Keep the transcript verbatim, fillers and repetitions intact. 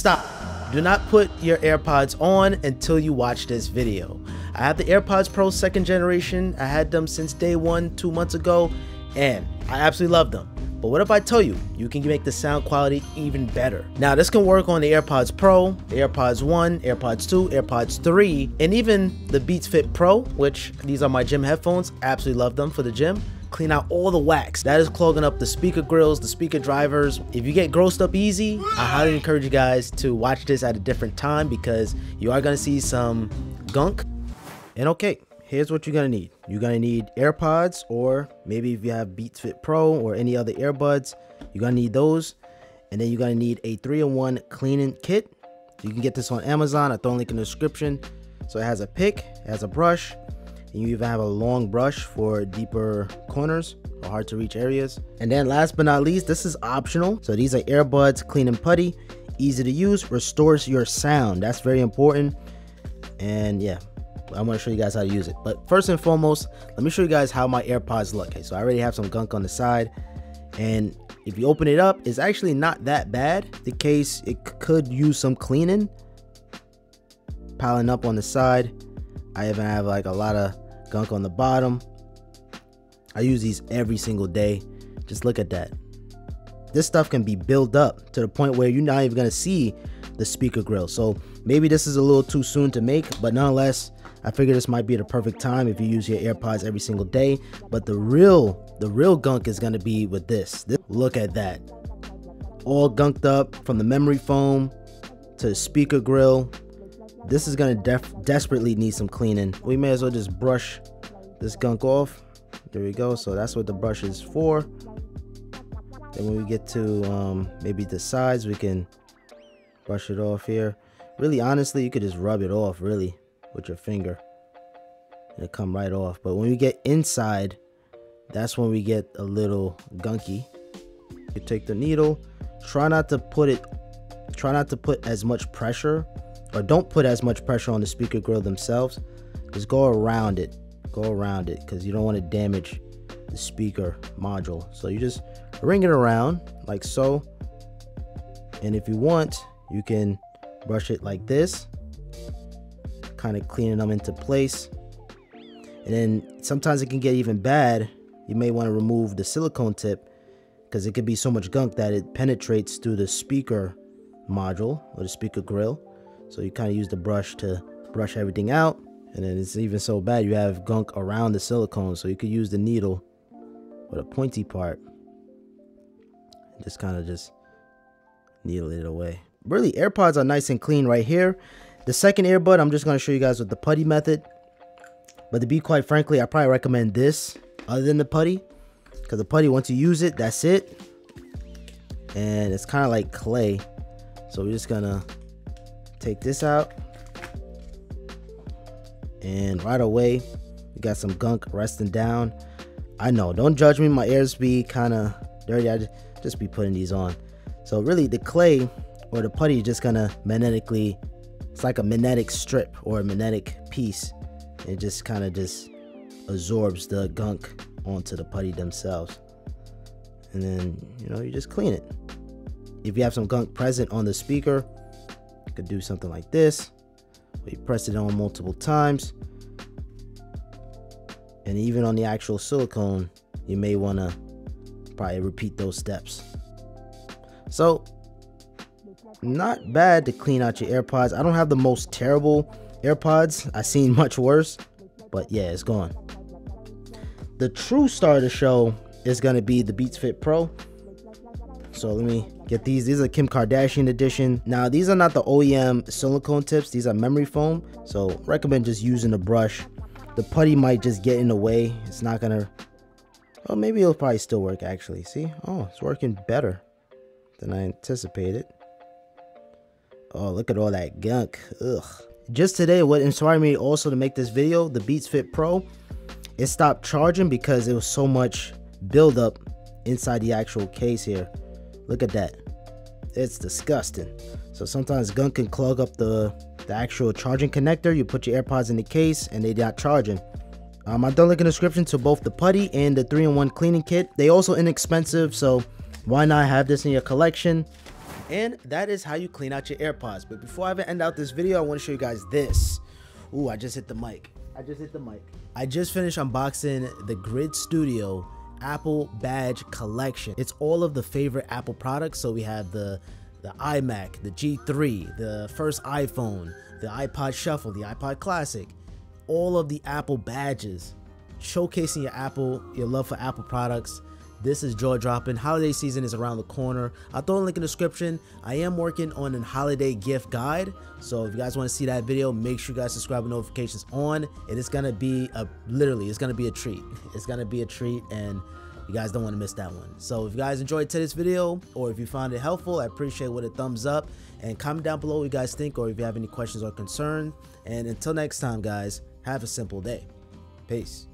Stop. Do not put your AirPods on until you watch this video. I have the AirPods Pro second generation. I had them since day one, two months ago, and I absolutely love them. But what if I tell you, you can make the sound quality even better? Now this can work on the AirPods Pro, the AirPods one, AirPods two, AirPods three, and even the Beats Fit Pro, which these are my gym headphones. Absolutely love them for the gym. Clean out all the wax that is clogging up the speaker grills, the speaker drivers. If you get grossed up easy, I highly encourage you guys to watch this at a different time because you are gonna see some gunk. And okay, here's what you're gonna need. You're gonna need AirPods, or maybe if you have Beats Fit Pro or any other earbuds, you're gonna need those. And then you're gonna need a three in one cleaning kit. You can get this on Amazon. I throw a link in the description. So it has a pick, it has a brush, and you even have a long brush for deeper corners or hard to reach areas. And then last but not least, this is optional. So these are earbuds, clean and putty, easy to use, restores your sound. That's very important. And yeah, I'm gonna show you guys how to use it. But first and foremost, let me show you guys how my AirPods look. Okay, so I already have some gunk on the side. And if you open it up, it's actually not that bad. The case, it could use some cleaning, piling up on the side. I even have like a lot of gunk on the bottom. I use these every single day. Just look at that. This stuff can be built up to the point where you're not even gonna see the speaker grill. So maybe this is a little too soon to make, but nonetheless, I figure this might be the perfect time if you use your AirPods every single day. But the real, the real gunk is gonna be with this. this. Look at that. All gunked up from the memory foam to the speaker grill. This is gonna def desperately need some cleaning. We may as well just brush this gunk off. There we go. So that's what the brush is for. Then when we get to um, maybe the sides, we can brush it off here. Really, honestly, you could just rub it off really with your finger. It'll come right off. But when we get inside, that's when we get a little gunky. You take the needle. Try not to put it. Try not to put as much pressure. Or don't put as much pressure on the speaker grill themselves. Just go around it, go around it, because you don't want to damage the speaker module. So you just ring it around like so. And if you want, you can brush it like this, kind of cleaning them into place. And then sometimes it can get even bad. You may want to remove the silicone tip because it could be so much gunk that it penetrates through the speaker module or the speaker grill. So you kind of use the brush to brush everything out. And then it's even so bad, you have gunk around the silicone. So you could use the needle or the pointy part. Just kind of just needle it away. Really, AirPods are nice and clean right here. The second earbud, I'm just going to show you guys with the putty method. But to be quite frankly, I probably recommend this other than the putty. Because the putty, once you use it, that's it. And it's kind of like clay. So we're just going to take this out, and right away we got some gunk resting down. I know, don't judge me, my ears be kind of dirty. I just be putting these on. So really the clay or the putty is just gonna magnetically, it's like a magnetic strip or a magnetic piece. It just kind of just absorbs the gunk onto the putty themselves. And then, you know, you just clean it. If you have some gunk present on the speaker, could do something like this. We press it on multiple times, and even on the actual silicone, you may want to probably repeat those steps. So not bad to clean out your AirPods. I don't have the most terrible AirPods. I've seen much worse, but yeah, it's gone. The true star of the show is going to be the Beats Fit Pro. So let me get these. These are Kim Kardashian edition. Now these are not the O E M silicone tips. These are memory foam. So recommend just using the brush. The putty might just get in the way. It's not gonna, oh, maybe it'll probably still work actually. See, oh, it's working better than I anticipated. Oh, look at all that gunk. Ugh. Just today, what inspired me also to make this video, the Beats Fit Pro, it stopped charging because it was so much buildup inside the actual case here. Look at that. It's disgusting. So sometimes gunk can clog up the, the actual charging connector. You put your AirPods in the case and they're not charging. Um, I've done a link in the description to both the putty and the three in one cleaning kit. They also inexpensive, so why not have this in your collection? And that is how you clean out your AirPods. But before I even end out this video, I want to show you guys this. Ooh, I just hit the mic. I just hit the mic. I just finished unboxing the Grid Studio Apple Badge Collection. It's all of the favorite Apple products. So we have the, the iMac, the G three, the first iPhone, the iPod Shuffle, the iPod Classic, all of the Apple badges, showcasing your Apple, your love for Apple products. This is jaw-dropping. Holiday season is around the corner. I'll throw a link in the description. I am working on a holiday gift guide, so if you guys want to see that video, make sure you guys subscribe with notifications on. It is gonna be a literally, it's gonna be a treat. It's gonna be a treat, and you guys don't want to miss that one. So if you guys enjoyed today's video, or if you found it helpful, I appreciate it with a thumbs up, and comment down below what you guys think, or if you have any questions or concern. And until next time, guys, have a simple day. Peace.